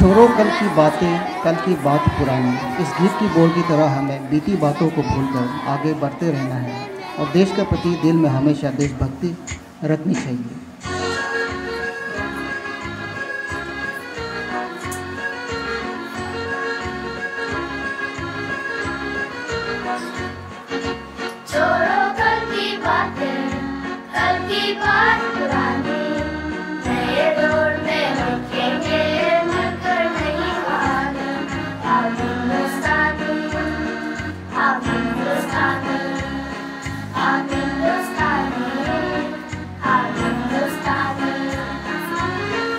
छोड़ो कल की बातें, कल की बात पुरानी, इस गीत की बोल की तरह हमें बीती बातों को भूलकर आगे बढ़ते रहना है और देश के प्रति दिल में हमेशा देशभक्ति रखनी चाहिए। छोड़ो कल की बातें, कल की बात पुरानी, नए दौर में लिखेंगे मिलकर नई कहानी। आप हिंदुस्तानी।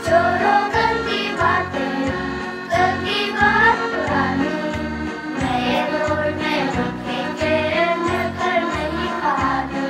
छोड़ो कल की बातें, कल की बात पुरानी, नए दौर में लिखेंगे मिलकर नई कहानी।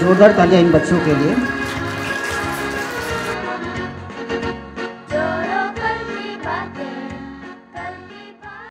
जोरदार तालियां इन बच्चों के लिए।